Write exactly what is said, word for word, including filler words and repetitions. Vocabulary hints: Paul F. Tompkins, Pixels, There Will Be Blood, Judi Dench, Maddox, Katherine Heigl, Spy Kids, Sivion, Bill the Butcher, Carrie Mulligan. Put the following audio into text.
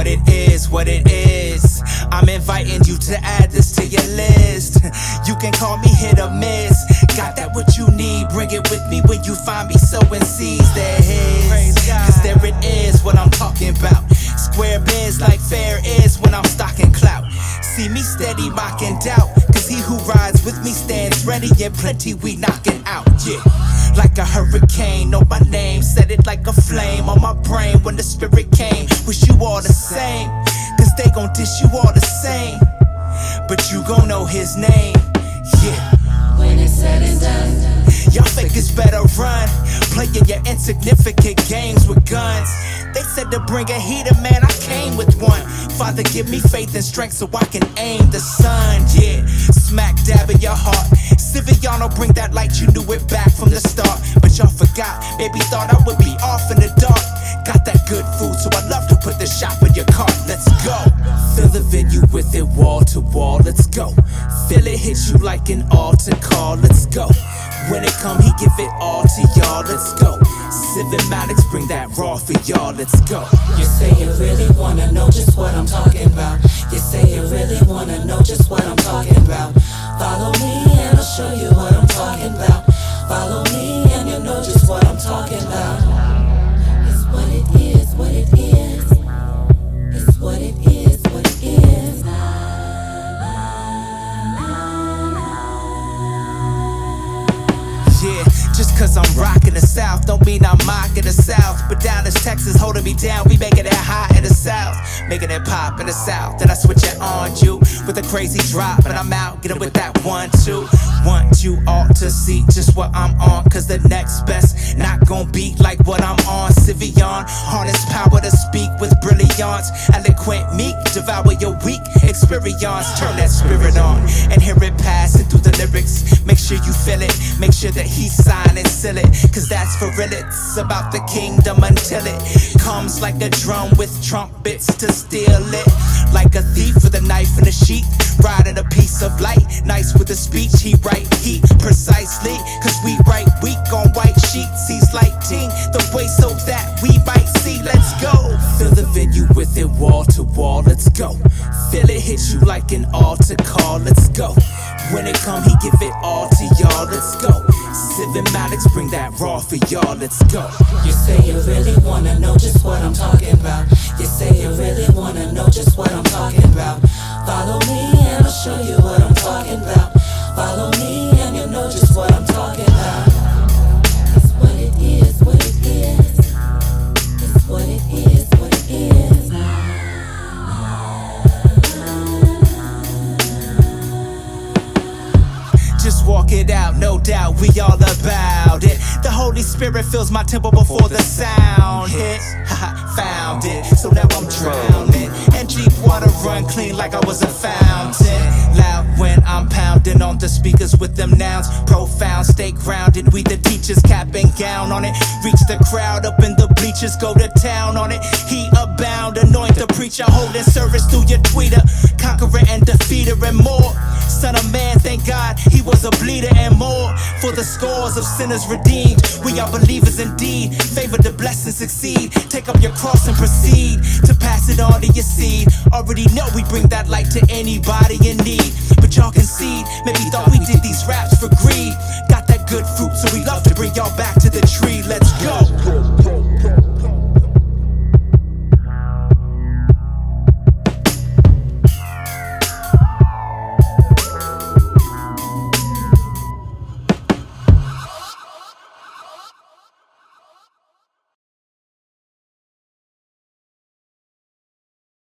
what it is, what it is. I'm inviting you to add this to your list. You can call me hit or miss. Got that what you need, bring it with me when you find me sowing seeds. There is, cause there it is, what I'm talking about. Square biz like fair is when I'm stocking clout. See me steady mocking doubt, cause he who rides with me stands ready and plenty we knocking out, yeah. Like a hurricane, know my name, said it like a flame on my brain when the spirit came. Wish you all the same, cause they gon' dish you all the same, but you gon' know his name, yeah. When it's said and done, y'all fakers better run, playing your insignificant games with guns. They said to bring a heater, man, I came with one. Father, give me faith and strength so I can aim the sun, yeah. Smack dab in your heart. Sivion, bring that light, you knew it back from the start. But y'all forgot, maybe thought I would be off in the dark. Got that good food, so I love to put the shop in your cart. Let's go. Fill the venue with it wall to wall, let's go. Feel it hit you like an altar call, let's go. When it come, he give it all to y'all, let's go. Sivion Maddox, bring that raw for y'all, let's go. You say you really wanna know just what I'm talking about. You say you really wanna know just what I'm talking about. Follow me and I'll show you what I'm talking about. Follow me and you'll know just what I'm talking about. It's what it is, what it is. It's what it is, what it is. Yeah, just cause I'm rockin' the South don't mean I'm mockin' the South. But down is Texas holding me down, we making it hot in the South. Making it pop in the South, then I switch it on you with a crazy drop, and I'm out getting with that one, two. Want you all to see just what I'm on, cause the next best not gon' beat like what I'm on. Sivion, harness power to speak with brilliance. Eloquent, meek, devour your weak experience. Turn that spirit on and hear it passing through the lyrics. Make sure you feel it, make sure that he sign and seal it, cause that's for real. It's about the kingdom until it comes like a drum with trumpets to steal it. Like a thief with a knife and a sheath, riding a piece of light. Nice with a speech, he write heat precisely, cause we write weak on white sheets. He's lighting the way so that we might see. Let's go. Fill the venue with it wall to wall, let's go. Feel it hit you like an altar call, let's go. When it come, he give it all to y'all, let's go. Sivion Maddox, bring that raw for y'all, let's go. You say you really wanna know just what I'm talking about. You say you really wanna know just what I'm talking about. Follow me and I'll show you what I'm talking about. Follow me and you'll know just what I'm talking about. It's what it is, what it is. It's what it is, what it is. Just walk it out, no doubt, we all about it. The Holy Spirit fills my temple before the sound hit. Found it, so now I'm drowning. And deep water run clean like I was a fountain. Loud when I'm pounding on the speakers with them nouns. Profound, stay grounded, we the teachers, cap and gown on it. Reach the crowd up in the bleachers, go to town on it. He abound, anoint the preacher, holding service through your tweeter. Conqueror and defeater and more. Son of man, thank God, he was a bleeder and more. For the scores of sinners redeemed, we are believers indeed. Favor the blessing, succeed. Take up your cross and proceed to pass it on to your seed. Already know we bring that light to anybody in need. But y'all concede, maybe thought we did these raps for greed. Got that good fruit, so we love to bring y'all back